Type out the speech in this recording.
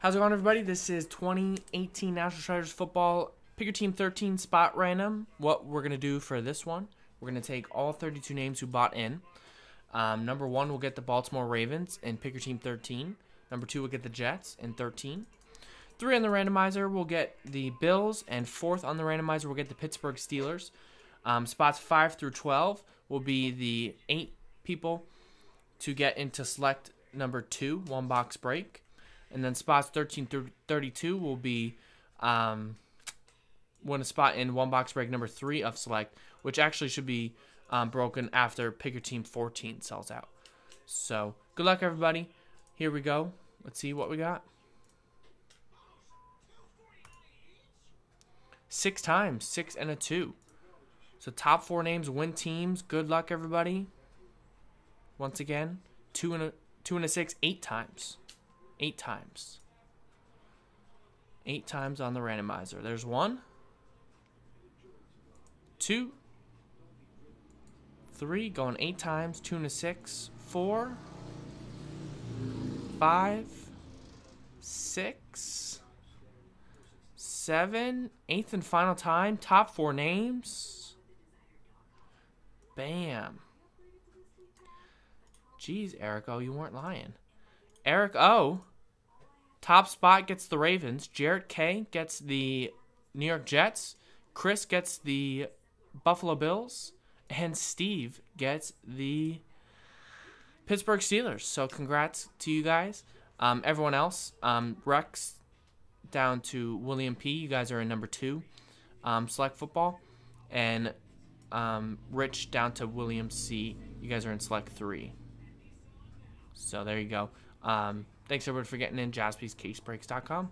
How's it going, everybody? This is 2018 National Treasures Football. Pick your team 13 spot random. What we're going to do for this one, we're going to take all 32 names who bought in. Number 1, we'll get the Baltimore Ravens and pick your team 13. Number 2, we'll get the Jets and 13. 3 on the randomizer, we'll get the Bills. And 4th on the randomizer, we'll get the Pittsburgh Steelers. Spots 5 through 12 will be the 8 people to get into select number 2, one box break. And then spots 13 through 32 will be win a spot in one box break number 3 of select, which actually should be broken after pick your team 14 sells out. So good luck, everybody. Here we go. Let's see what we got. 6 times, 6 and a 2. So top 4 names win teams. Good luck, everybody. Once again, 2 and a 6, 8 times. 8 times. 8 times on the randomizer. There's 1, 2, 3, going 8 times, 2 and a 6, 4, 5, 6, 7, 8th and final time, top 4 names. Bam. Jeez, Eric O, you weren't lying. Eric O, top spot gets the Ravens. Jarrett K gets the New York Jets. Chris gets the Buffalo Bills. And Steve gets the Pittsburgh Steelers. So congrats to you guys. Everyone else, Rex down to William P. You guys are in number 2. Select football. And Rich down to William C. You guys are in select 3. So there you go. Thanks everybody for getting in. JaspysCaseBreaks.com.